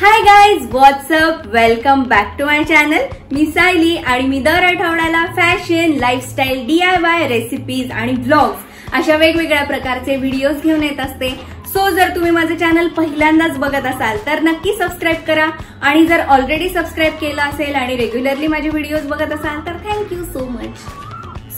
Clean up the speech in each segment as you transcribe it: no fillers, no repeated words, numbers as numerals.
Hi guys what's up welcome back to my channel मी सायली आणि मी दर आठवड्याला फॅशन लाईफस्टाईल DIY रेसिपीज आणि ब्लॉग्स अशा वेगवेगळ्या प्रकारचे व्हिडिओज घेऊन येत असते। सो जर तुम्ही माझे चॅनल पहिल्यांदाच बघत असाल तर नक्की सबस्क्राइब करा आणि जर ऑलरेडी सबस्क्राइब केलं असेल आणि रेग्युलरली माझे व्हिडिओज बघत असाल तर thank you so much.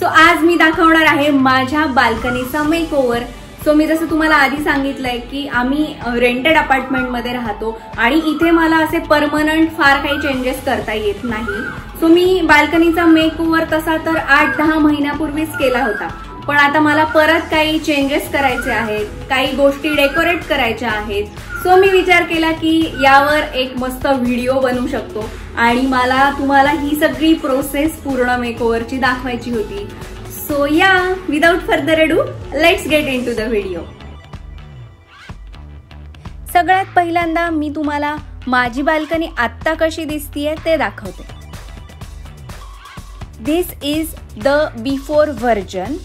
So आज मी दाखवणार आहे माझ्या बाल्कनीचा मेकओव्हर। सो मी जसं तुम्हाला आधी सांगितलंय की आम्ही रेंटेड अपार्टमेंटमध्ये राहतो आणि इथे मला असे परमनंट फार काही चेंजेस करता येत नाही। सो मी बाल्कनीचा मेकओव्हर तसा तर 8-10 महिन्यापूर्वीच केला होता, पण आता मला परत काही चेंजेस करायचे आहेत, काही गोष्टी डेकोरेट करायच्या आहेत। सो मी विचार केला की यावर एक मस्त व्हिडिओ बनवू शकतो आणि मला तुम्हाला ही सगळी प्रोसेस पूर्ण मेकओव्हरची दाखवायची होती। So yeah, without further ado, let's get into the video. सगळ्यात पहिल्यांदा मी तुम्हाला माझी बाल्कनी आत्ता कशी दिसतीये ते दाखवते। This is the before version.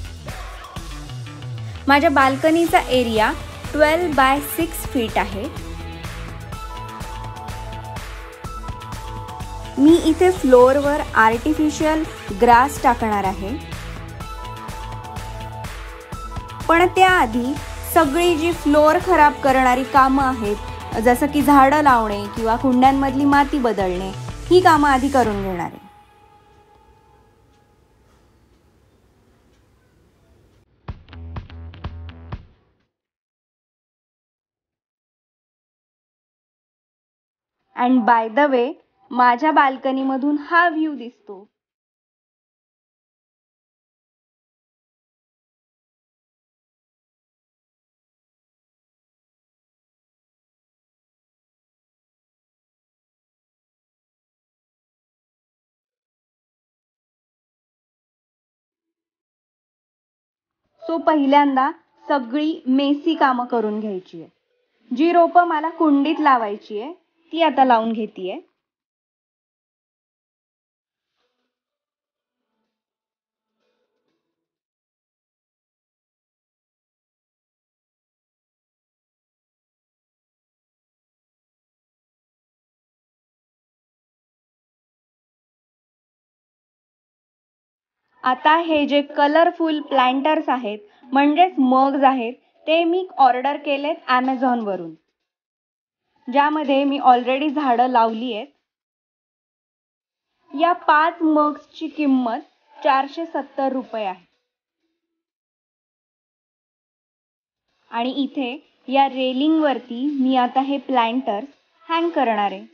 माझ्या बाल्कनीचा एरिया 12 by 6 feet आहे। मी इथे फ्लोअरवर आर्टिफिशियल ग्रास टाकणार आहे, पण त्याआधी सगळी जी फ्लोर खराब करणारी कामं आहेत, जसं की झाडं लावणे किंवा कुंड्यांमधली माती बदलणे, ही कामं आधी करून घेणार आहे। अँड बाय द वे, माझ्या बाल्कनीमधून हा व्ह्यू दिसतो। सो पहिल्यांदा सगळी मेसी कामं करून घ्यायची आहे। जी रोपं मला कुंडीत लावायची आहे ती आता लावून घेतीये। आता हे जे कलरफुल प्लांटर्स आहेत, म्हणजेच मग्स आहेत, ते मी ऑर्डर केलेत ॲमेझॉनवरून, ज्यामध्ये मी ऑलरेडी झाडं लावली आहेत। या 5 मग्सची किंमत 470 रुपये आहे। आणि इथे या रेलिंगवरती मी आता हे प्लांटर्स हँग करणार आहे।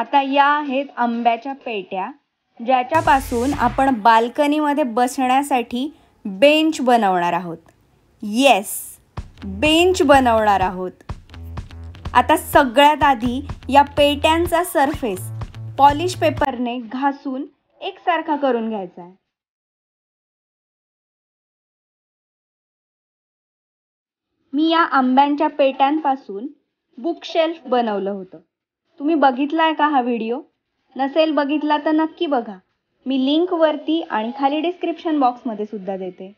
आता या आहेत आंब्याच्या पेट्या, ज्याच्यापासून आपण बाल्कनीमध्ये बसण्यासाठी बेंच बनवणार आहोत। येस, बेंच बनवणार आहोत। आता सगळ्यात आधी या पेट्यांचा सरफेस पॉलिश पेपरने घासून एकसारखा करून घ्यायचा आहे। मी या आंब्यांच्या पेट्यांपासून बुकशेल्फ बनवलं होतं। तुम्ही बघितलाय का हा व्हिडिओ? नसेल बघितला तर नक्की बघा। मी लिंक वरती आणि खाली डिस्क्रिप्शन बॉक्समध्ये सुद्धा देते।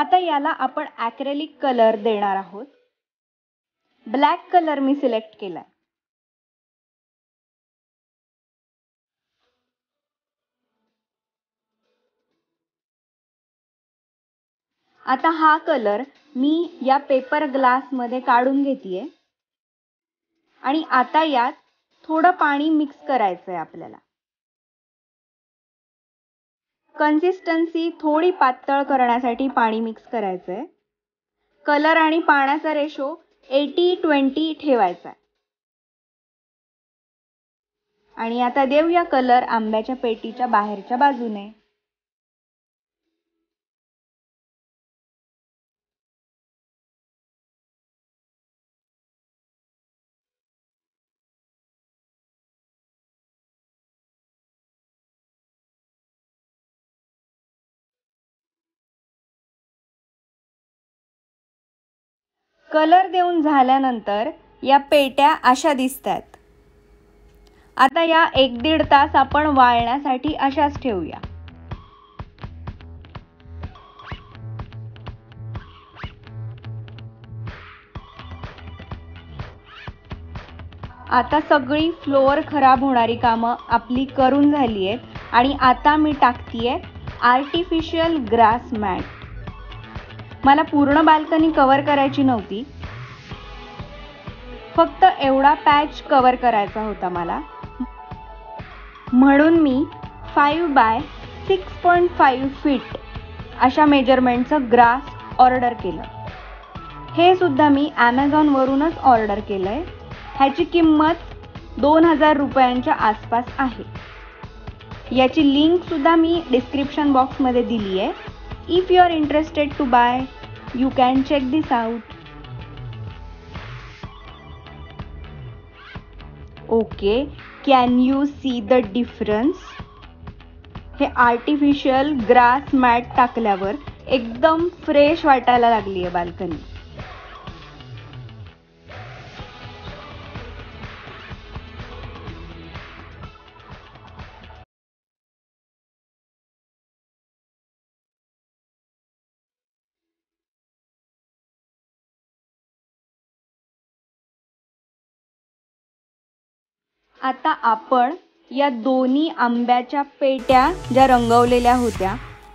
आता याला आपण ॲक्रेलिक कलर देणार आहोत। ब्लॅक कलर मी सिलेक्ट केलाय। आता हा कलर मी या पेपर ग्लास मध्ये काढून घेतलीये आणि आता यात थोडं पाणी मिक्स करायचं आहे आपल्याला। कन्सिस्टन्सी थोडी पातळ करण्यासाठी पाणी मिक्स करायचं आहे। कलर आणि पाण्याचा रेशो 80-20 ठेवायचा आहे। आणि आता देऊया कलर आंब्याच्या पेटीच्या बाहेरच्या बाजूने। कलर देऊन झाल्यानंतर या पेट्या अशा दिसतात। आता या 1-1.5 तास आपण वाळण्यासाठी अशाच ठेवूया। आता सगळी फ्लोअर खराब होणारी कामं आपली करून झाली आहेत आणि आता मी टाकतीये आर्टिफिशियल ग्रास मॅट। मला पूर्ण बाल्कनी कव्हर करायची नव्हती, फक्त एवढा पॅच कव्हर करायचा होता मला, म्हणून मी 5 बाय 6.5 फीट अशा मेजरमेंटचं ग्रास ऑर्डर केलं। हे सुद्धा मी ॲमेझॉनवरूनच ऑर्डर केलं आहे। ह्याची किंमत 2000 रुपयांच्या आसपास आहे। याची लिंकसुद्धा मी डिस्क्रिप्शन बॉक्समध्ये दिली आहे। If you are interested to buy, you can check this out. Okay, can you see the difference? हे आर्टिफिशियल ग्रास मॅट टाकल्यावर एकदम फ्रेश वाटायला लागली आहे बाल्कनी। आता आपण या दोन्ही आंब्याच्या पेट्या ज्या रंगवलेल्या होत्या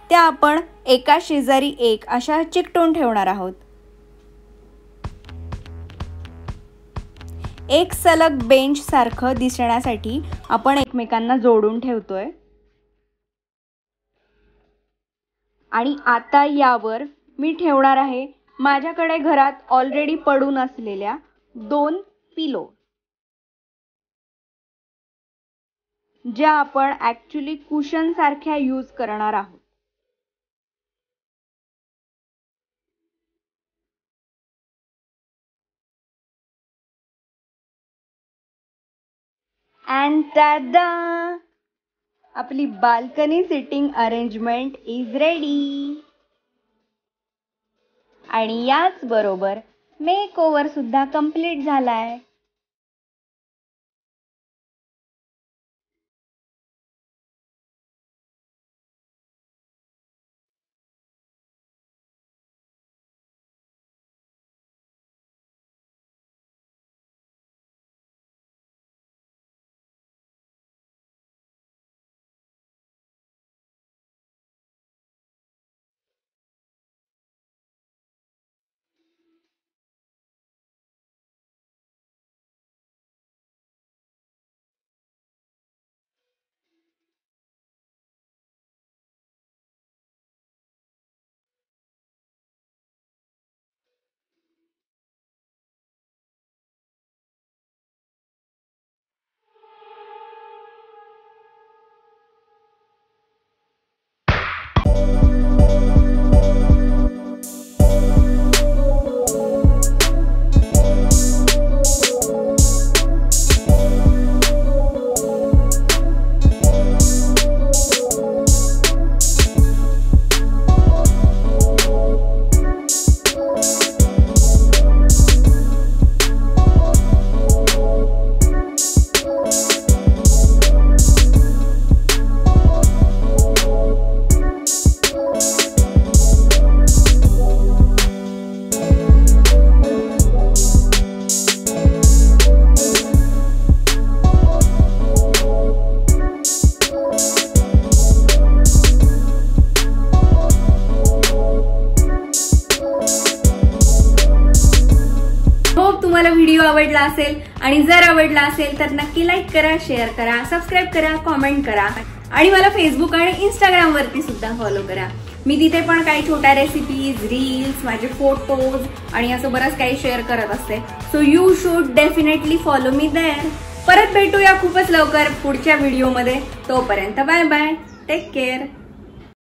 त्या आपण एका शेजारी एक अशा चिकटून ठेवणार आहोत। एक सलग बेंच सारखं दिसण्यासाठी आपण एकमेकांना जोडून ठेवतोय। आणि आता यावर मी ठेवणार आहे माझ्याकडे घरात ऑलरेडी पडून असलेल्या 2 पिलो, ज्या आपण ॲक्च्युली कुशन सारख्या यूज करणार आहोत। अँड टादा, आपली balcony sitting arrangement is ready. आणि याच बरोबर मेकओव्हर सुद्धा कंप्लीट झालाय। तुम्हाला व्हिडिओ आवडला असेल आणि जर आवडला असेल तर नक्की लाईक करा, शेअर करा, सबस्क्राइब करा, कमेंट करा आणि मला फेसबुक आणि इंस्टाग्राम वरती सुद्धा फॉलो करा। मी तिथे पण काही छोट्या रेसिपीज, रील्स, माझे फोटोज आणि असं बरंच काही शेअर करत असते। So you should definitely follow me there. परत भेटूया खूपच लवकर पुढच्या व्हिडिओमध्ये। तोपर्यंत बाय बाय, टेक केअर।